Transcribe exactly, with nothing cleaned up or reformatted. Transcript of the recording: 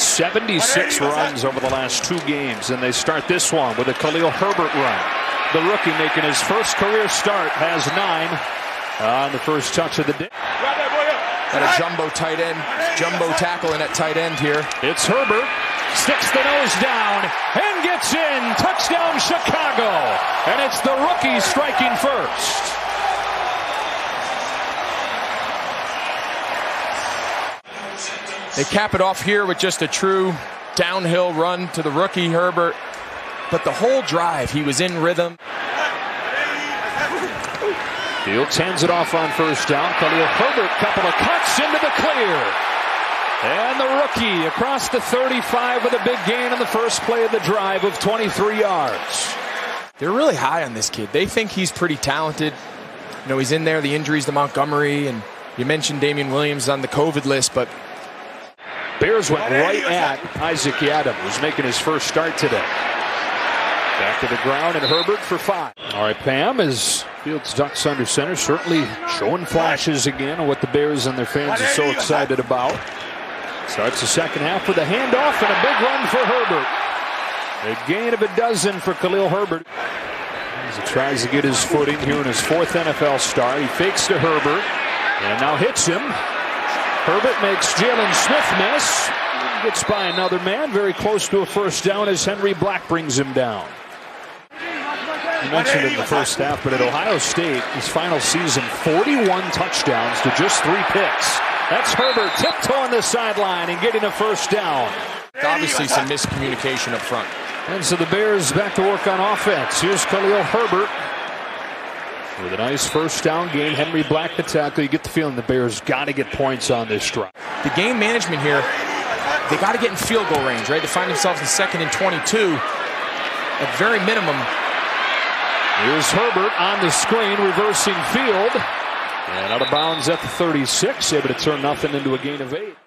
seventy-six runs over the last two games, and they start this one with a Khalil Herbert run. The rookie making his first career start has nine on the first touch of the day. Got a jumbo tight end, jumbo tackle in at tight end here. It's Herbert, sticks the nose down, and gets in. Touchdown Chicago, and it's the rookie striking first. They cap it off here with just a true downhill run to the rookie Herbert. But the whole drive, he was in rhythm. Fields hands it off on first down. Khalil Herbert, couple of cuts into the clear. And the rookie across the thirty-five with a big gain on the first play of the drive of twenty-three yards. They're really high on this kid. They think he's pretty talented. You know, he's in there, the injuries to Montgomery, and you mentioned Damian Williams on the COVID list, but Bears went right at Isaac Yadam, who's making his first start today. Back to the ground, and Herbert for five. All right, Pam, as Fields ducks under center, certainly showing flashes again on what the Bears and their fans are so excited about. Starts the second half with a handoff and a big run for Herbert. A gain of a dozen for Khalil Herbert. As he tries to get his footing here in his fourth N F L start, he fakes to Herbert, and now hits him. Herbert makes Jalen Smith miss. Gets by another man. Very close to a first down as Henry Black brings him down. You mentioned it in the first half, but at Ohio State, his final season, forty-one touchdowns to just three picks. That's Herbert tiptoeing the sideline and getting a first down. Obviously some miscommunication up front. And so the Bears back to work on offense. Here's Khalil Herbert. With a nice first down gain, Henry Black the tackle. You get the feeling the Bears got to get points on this drive. The game management here, they got to get in field goal range, right? To find themselves in second and twenty-two, at very minimum. Here's Herbert on the screen, reversing field. And out of bounds at the thirty-six, able to turn nothing into a gain of eight.